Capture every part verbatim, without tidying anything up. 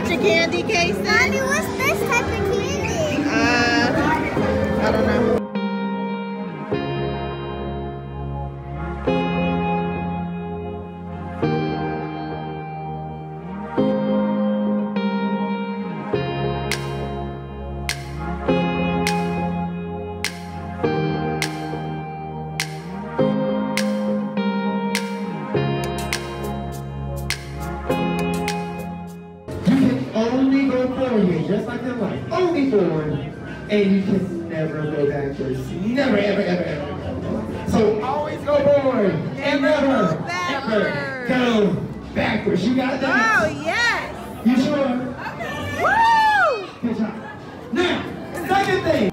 got your candy, Casey? Mommy, what's this type of candy? Uh, I don't know. Just like that life, only forward, and you can never go backwards. Never, ever, ever, ever. So always go forward and never, ever go backwards. You got that? Oh yes. You sure? Okay. Woo! Good job. Now, second thing.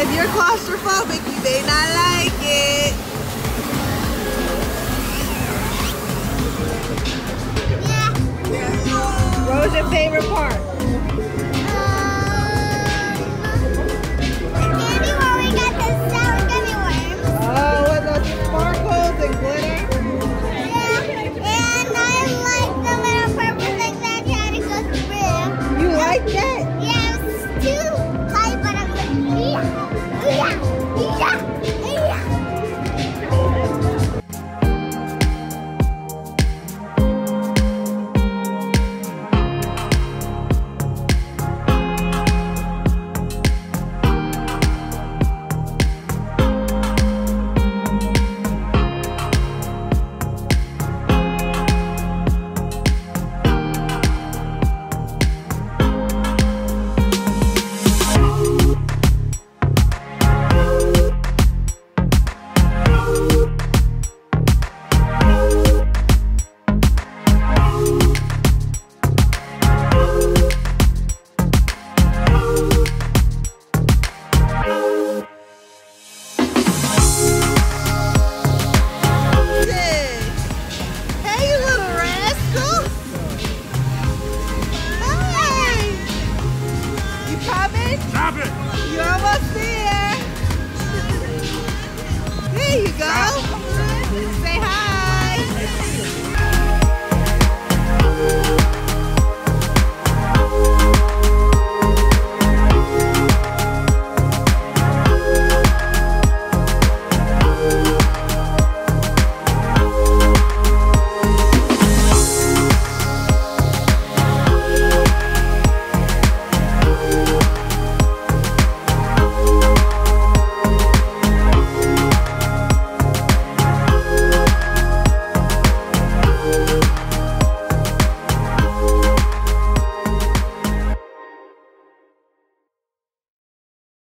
If you're claustrophobic, you may not like it. Yeah. Yeah. What was your favorite part? Um, the candy where we got the sour gummy worms. Oh, with those sparkles and glitter. Yeah, and I like the little purple thing that you had to go through. You like that? Yeah, it was two. Yeah! Yeah! Yeah! go.